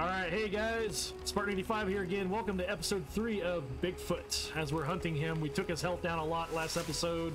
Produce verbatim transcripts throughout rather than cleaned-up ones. Alright, hey guys, Spartan eighty-five here again. Welcome to episode three of Bigfoot. As we're hunting him, we took his health down a lot last episode.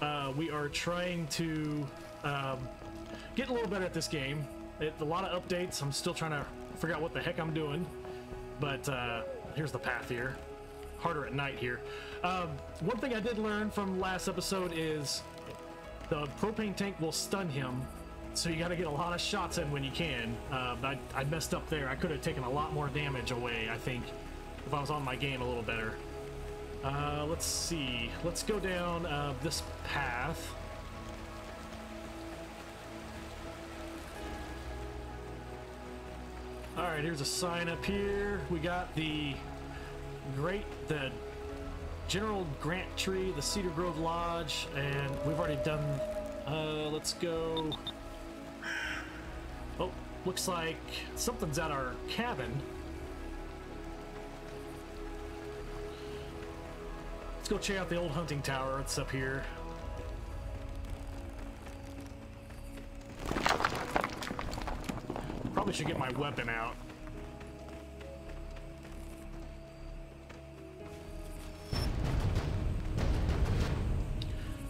Uh, we are trying to um, get a little better at this game. It, a lot of updates. I'm still trying to figure out what the heck I'm doing. But uh, here's the path here. Harder at night here. Um, one thing I did learn from last episode is the propane tank will stun him. So you got to get a lot of shots in when you can. Um, I, I messed up there. I could have taken a lot more damage away, I think, if I was on my game a little better. Uh, let's see. Let's go down uh, this path. All right, here's a sign up here. We got the great, the General Grant tree, the Cedar Grove Lodge, and we've already done. Uh, let's go. Oh, looks like something's at our cabin. Let's go check out the old hunting tower. It's up here. Probably should get my weapon out.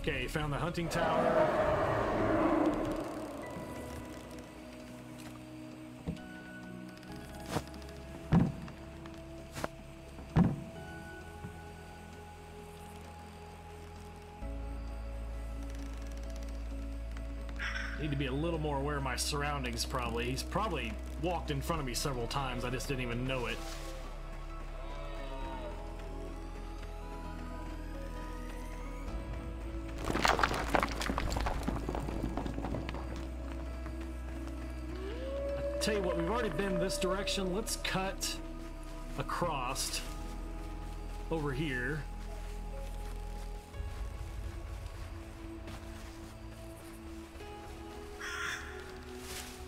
Okay, found the hunting tower. Need to be a little more aware of my surroundings, probably. He's probably walked in front of me several times. I just didn't even know it. I tell you what, we've already been this direction. Let's cut across over here.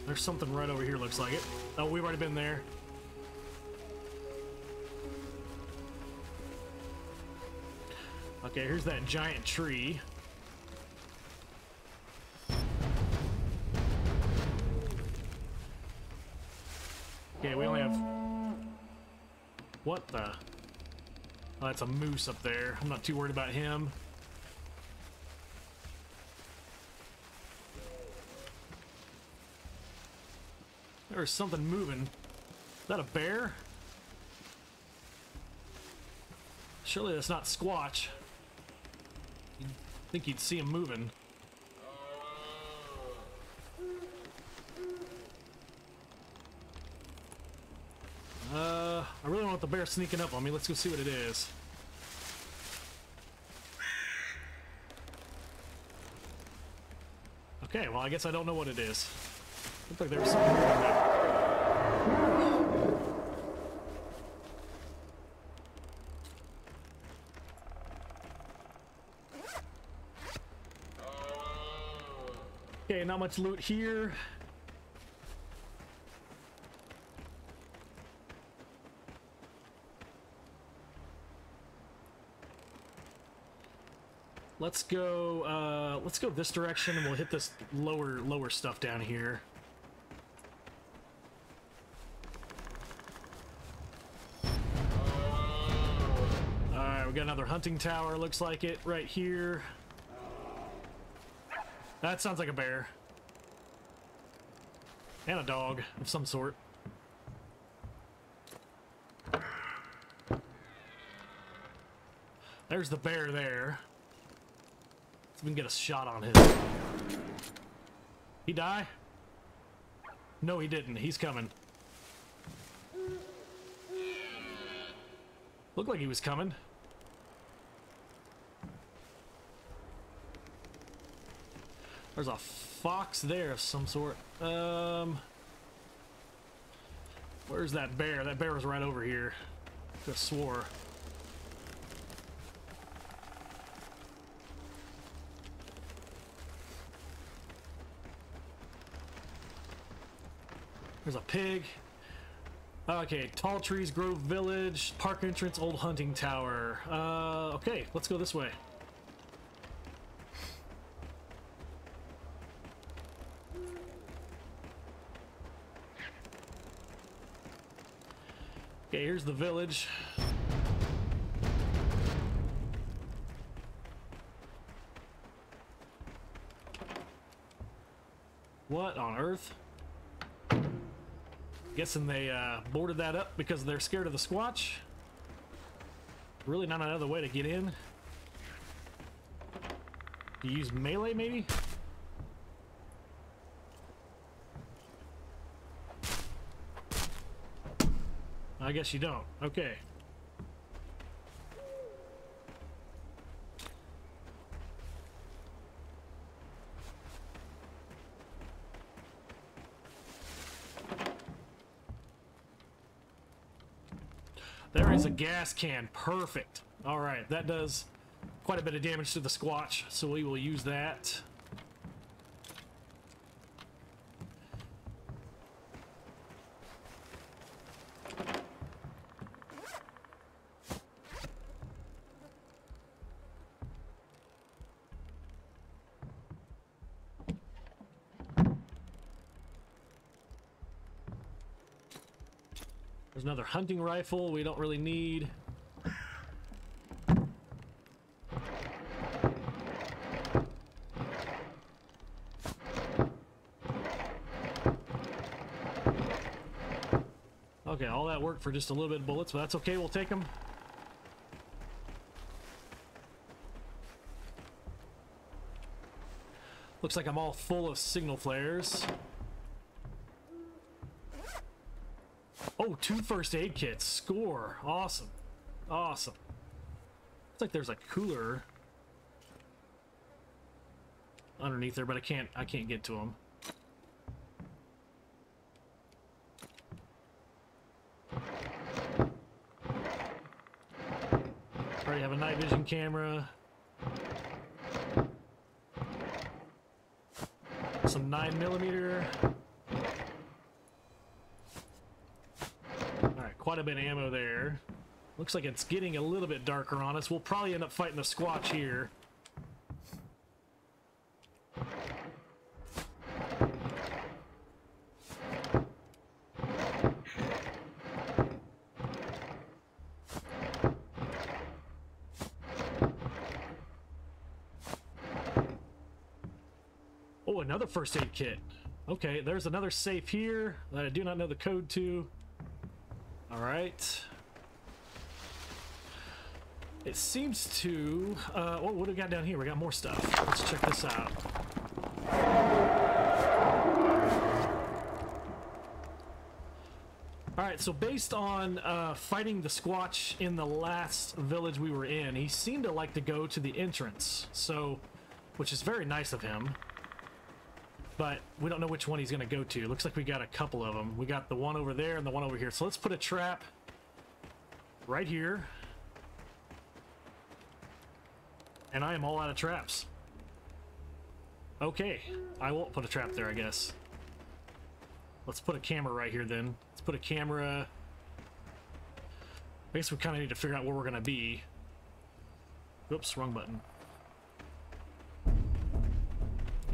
There's something right over here, looks like it. Oh, we've already been there. Okay, here's that giant tree. Okay, we only have... What the... Oh, that's a moose up there. I'm not too worried about him. There's something moving. Is that a bear? Surely that's not Squatch. You'd think you'd see him moving. Uh, I really don't want the bear sneaking up on me. Let's go see what it is. Okay, well, I guess I don't know what it is. Looks like there was something moving there. Okay, not much loot here. Let's go. Uh, let's go this direction, and we'll hit this lower, lower stuff down here. All right, we got another hunting tower. Looks like it right here. That sounds like a bear. And a dog of some sort. There's the bear there. Let's see if we can get a shot on him. He die? No, he didn't. He's coming. Looked like he was coming. There's a fox there of some sort. Um, where's that bear? That bear was right over here. Could have swore. There's a pig. Okay, Tall Trees, Grove Village, Park Entrance, Old Hunting Tower. Uh, okay, let's go this way. Okay, here's the village. What on earth? Guessing they uh, boarded that up because they're scared of the Squatch. Really not another way to get in. You use melee maybe? I guess you don't. Okay. There is a gas can. Perfect. All right, that does quite a bit of damage to the Squatch, so we will use that. Another hunting rifle we don't really need. Okay, all that worked for just a little bit of bullets, but that's okay, we'll take them. Looks like I'm all full of signal flares. Oh, two first aid kits. Score. Awesome. Awesome. Looks like there's a cooler underneath there, but I can't I can't get to them. Already have a night vision camera. Some nine millimeter. Quite a bit of ammo there. Looks like it's getting a little bit darker on us. We'll probably end up fighting the Squatch here. Oh, another first aid kit. Okay, there's another safe here that I do not know the code to. All right. It seems to. Uh, oh, what do we got down here? We got more stuff. Let's check this out. All right. So based on uh, fighting the Squatch in the last village we were in, he seemed to like to go to the entrance. So, which is very nice of him. But we don't know which one he's going to go to. Looks like we got a couple of them. We got the one over there and the one over here. So let's put a trap right here. And I am all out of traps. Okay. I won't put a trap there, I guess. Let's put a camera right here then. Let's put a camera. I guess we kind of need to figure out where we're going to be. Oops, wrong button.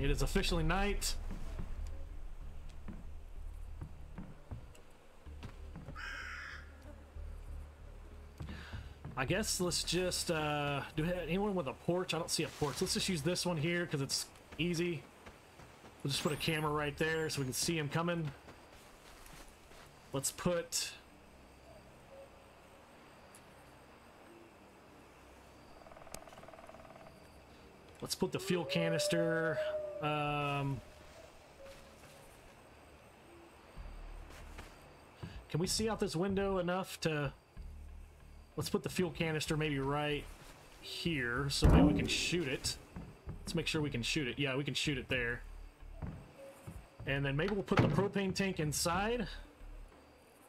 It is officially night. I guess let's just uh, do we have anyone with a porch? I don't see a porch. Let's just use this one here because it's easy. We'll just put a camera right there so we can see him coming. Let's put. Let's put the fuel canister. Um, can we see out this window enough to... Let's put the fuel canister maybe right here so maybe we can shoot it. Let's make sure we can shoot it. Yeah, we can shoot it there. And then maybe we'll put the propane tank inside.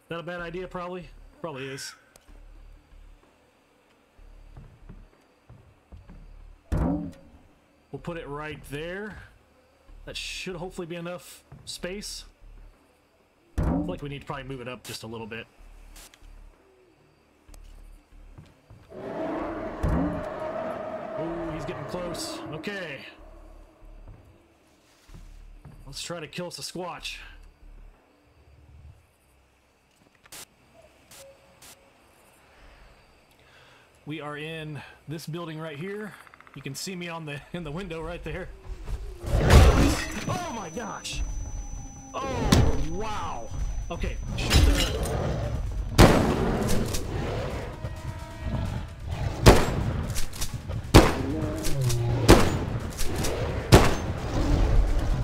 Not a bad idea, probably. Probably is. We'll put it right there. That should hopefully be enough space. I feel like we need to probably move it up just a little bit. Oh, he's getting close. Okay. Let's try to kill the Squatch. We are in this building right here. You can see me on the in the window right there. Oh my gosh! Oh wow! Okay. Shoot the...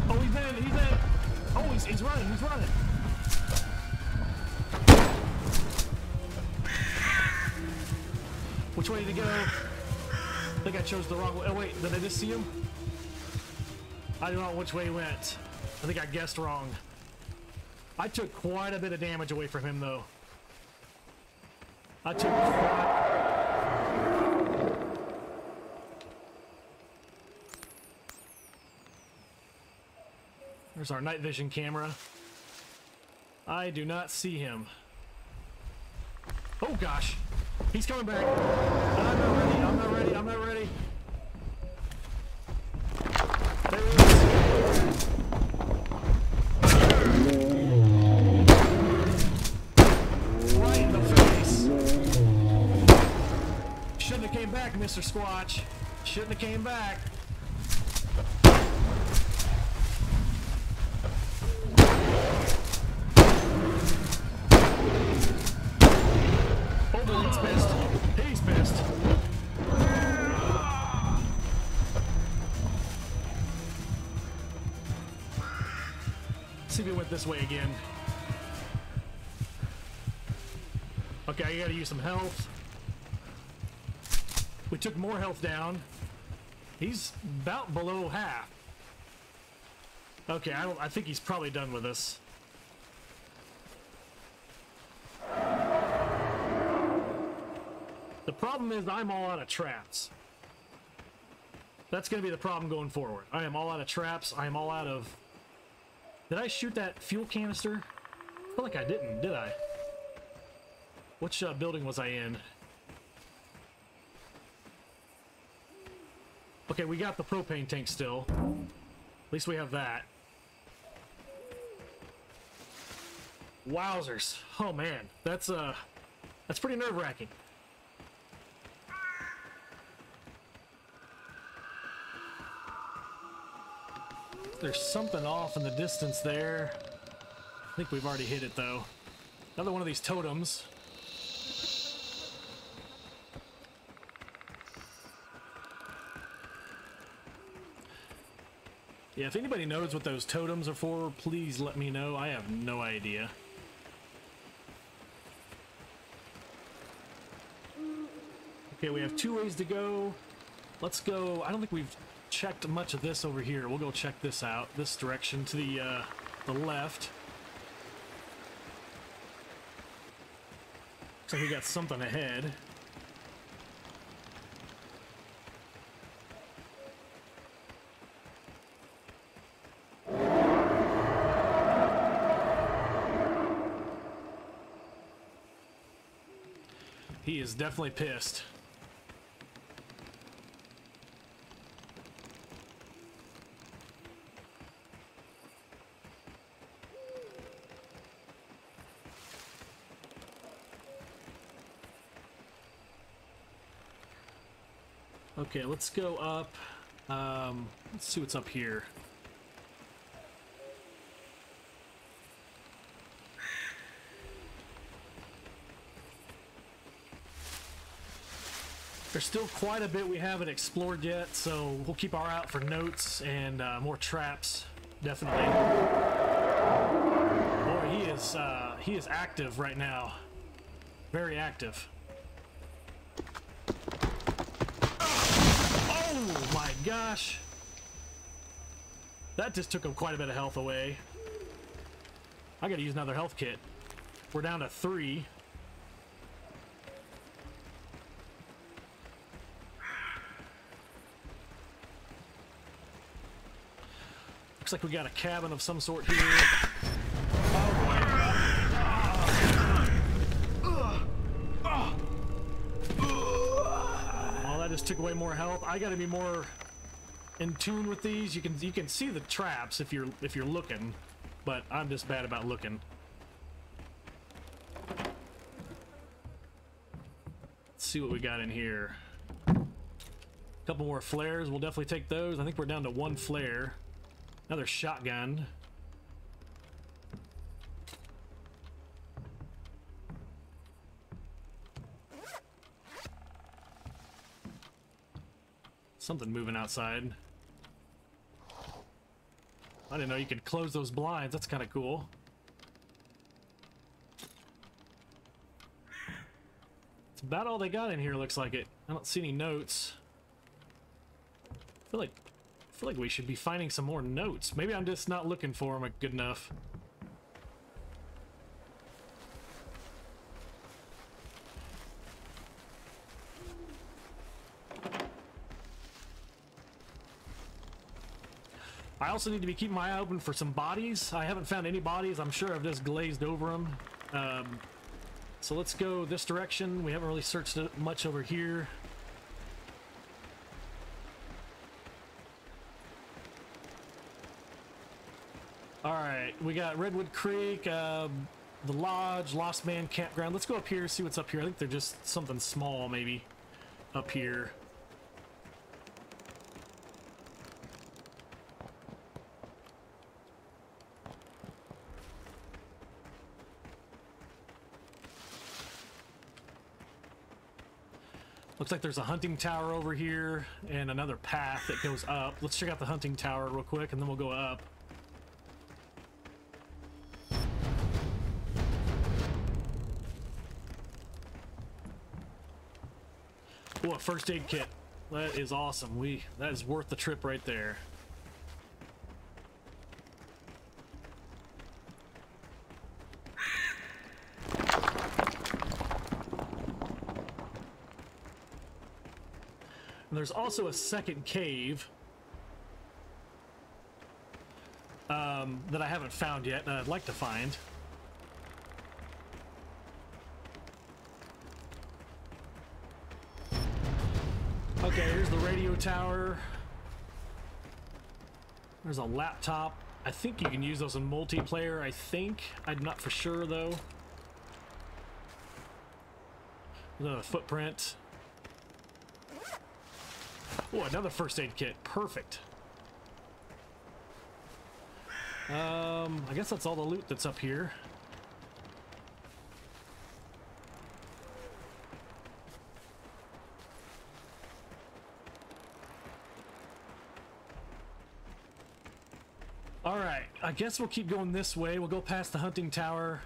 Oh, he's in! He's in! Oh, he's he's running! He's running! Which way did he go? I think I chose the wrong way. Oh wait, did I just see him? I don't know which way he went. I think I guessed wrong. I took quite a bit of damage away from him though. I took quite... There's our night vision camera. I do not see him. Oh gosh! He's coming back. I'm not ready. I'm not ready. I'm not ready. There he is. Right in the face. Shouldn't have came back, Mister Squatch. Shouldn't have came back. This way again. Okay, I gotta use some health. We took more health down. He's about below half. Okay, I don't I think he's probably done with us. The problem is I'm all out of traps. That's gonna be the problem going forward. I am all out of traps. I am all out of... Did I shoot that fuel canister? I feel like I didn't, did I? Which uh, building was I in? Okay, we got the propane tank still. At least we have that. Wowzers. Oh man, that's uh, that's pretty nerve-wracking. There's something off in the distance there. I think we've already hit it though. Another one of these totems. Yeah, if anybody knows what those totems are for, please let me know. I have no idea. Okay, we have two ways to go. Let's go. I don't think we've checked much of this over here. We'll go check this out. This direction to the uh, the left. So we got something ahead. He is definitely pissed. Okay, let's go up. Um, let's see what's up here. There's still quite a bit we haven't explored yet, so we'll keep our eye out for notes and uh, more traps, definitely. Boy, he is uh, he is active right now. Very active. Oh my gosh! That just took him quite a bit of health away. I gotta use another health kit. We're down to three. Looks like we got a cabin of some sort here. Oh my god. Oh. Oh. Took away more health. I gotta be more in tune with these. You can you can see the traps if you're if you're looking, but I'm just bad about looking. Let's see what we got in here. A couple more flares. We'll definitely take those. I think we're down to one flare. Another shotgun. Something moving outside. I didn't know you could close those blinds. That's kind of cool. It's about all they got in here, looks like it. I don't see any notes. I feel like, I feel like we should be finding some more notes. Maybe I'm just not looking for them good enough. I also need to be keeping my eye open for some bodies. I haven't found any bodies. I'm sure I've just glazed over them. Um, so let's go this direction. We haven't really searched much over here. All right, we got Redwood Creek, uh, the lodge, Lost Man Campground. Let's go up here, see what's up here. I think they're just something small maybe up here. Looks like there's a hunting tower over here and another path that goes up. Let's check out the hunting tower real quick and then we'll go up. Ooh, a first aid kit. That is awesome. We, that is worth the trip right there. There's also a second cave um, that I haven't found yet and I'd like to find. Okay, here's the radio tower. There's a laptop. I think you can use those in multiplayer, I think. I'm not for sure though. The footprint. Oh, another first aid kit. Perfect. Um, I guess that's all the loot that's up here. All right, I guess we'll keep going this way. We'll go past the hunting tower.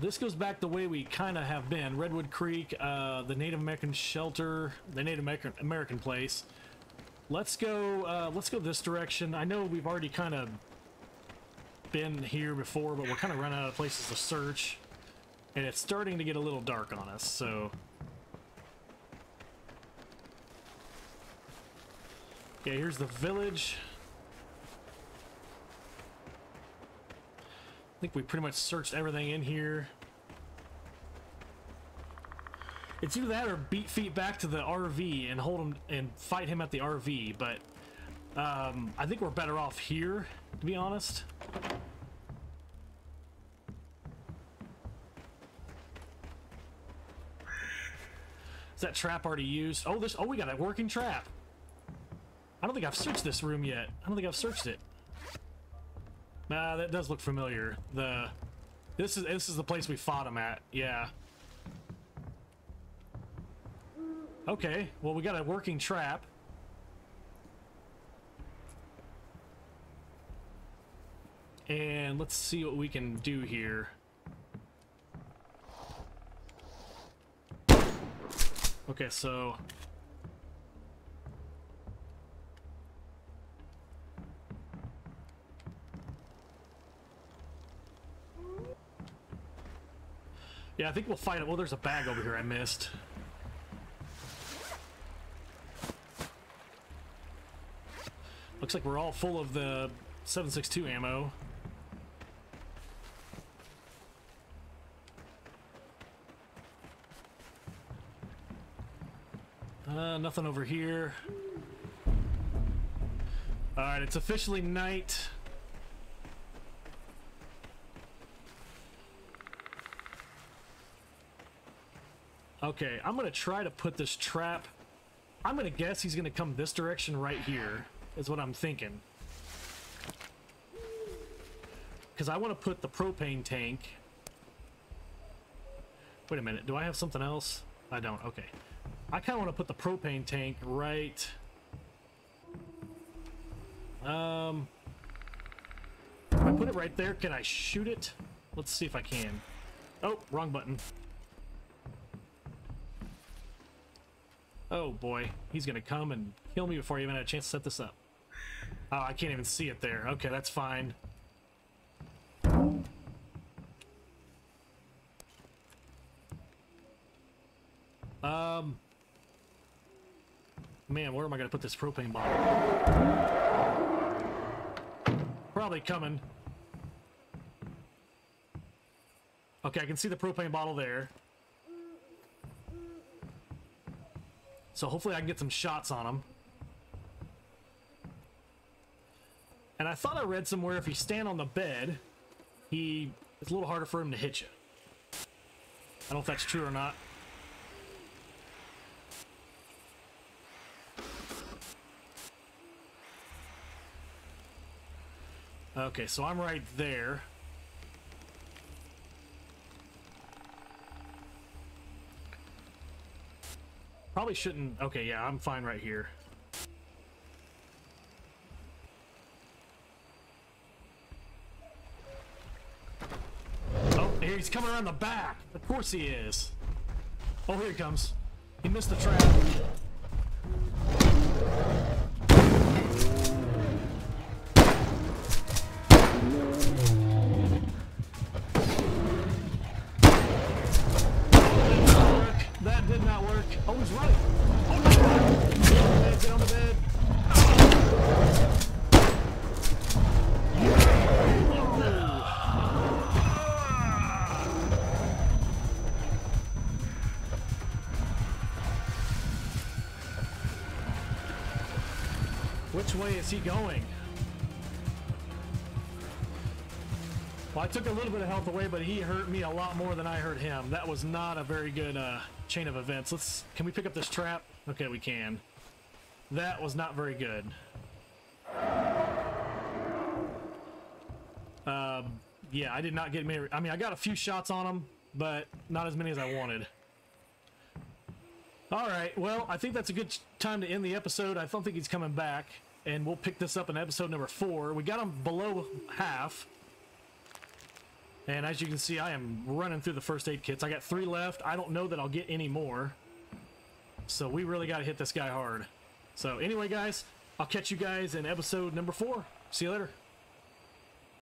This goes back the way we kind of have been. Redwood Creek, uh, the Native American shelter, the Native American, American place. Let's go, uh, let's go this direction. I know we've already kind of been here before, but we're kind of running out of places to search. And it's starting to get a little dark on us, so. Okay, here's the village. I think we pretty much searched everything in here. It's either that or beat feet back to the R V and hold him and fight him at the R V, but um, I think we're better off here, to be honest. Is that trap already used? Oh, this. Oh, we got a working trap. I don't think I've searched this room yet. I don't think I've searched it. Nah, that does look familiar. The this is this is the place we fought him at. Yeah. Okay. Well, we got a working trap. And let's see what we can do here. Okay, so yeah, I think we'll fight it. Well, there's a bag over here I missed. Looks like we're all full of the seven six two ammo. Uh, nothing over here. All right, it's officially night. Okay, I'm gonna try to put this trap. I'm gonna guess he's gonna come this direction right here, is what I'm thinking. Because I want to put the propane tank. Wait a minute, do I have something else? I don't, okay. I kind of want to put the propane tank right... Um... If I put it right there, can I shoot it? Let's see if I can. Oh, wrong button. Oh boy, he's gonna come and kill me before I even had a chance to set this up. Oh, I can't even see it there. Okay, that's fine. Um... Man, where am I gonna put this propane bottle? Probably coming. Okay, I can see the propane bottle there. So hopefully I can get some shots on him. And I thought I read somewhere if you stand on the bed, he it's a little harder for him to hit you. I don't know if that's true or not. Okay, so I'm right there. Probably shouldn't... Okay, yeah, I'm fine right here. Oh, here he's coming around the back. Of course he is. Oh, here he comes. He missed the trap. Which way is he going? Well, I took a little bit of health away, but he hurt me a lot more than I hurt him. That was not a very good uh, chain of events. Let's, can we pick up this trap? Okay, we can. That was not very good. Um, yeah, I did not get many. I mean, I got a few shots on him, but not as many as I wanted. All right, well, I think that's a good time to end the episode. I don't think he's coming back. And we'll pick this up in episode number four. We got him below half. And as you can see, I am running through the first aid kits. I got three left. I don't know that I'll get any more. So we really got to hit this guy hard. So anyway, guys, I'll catch you guys in episode number four. See you later.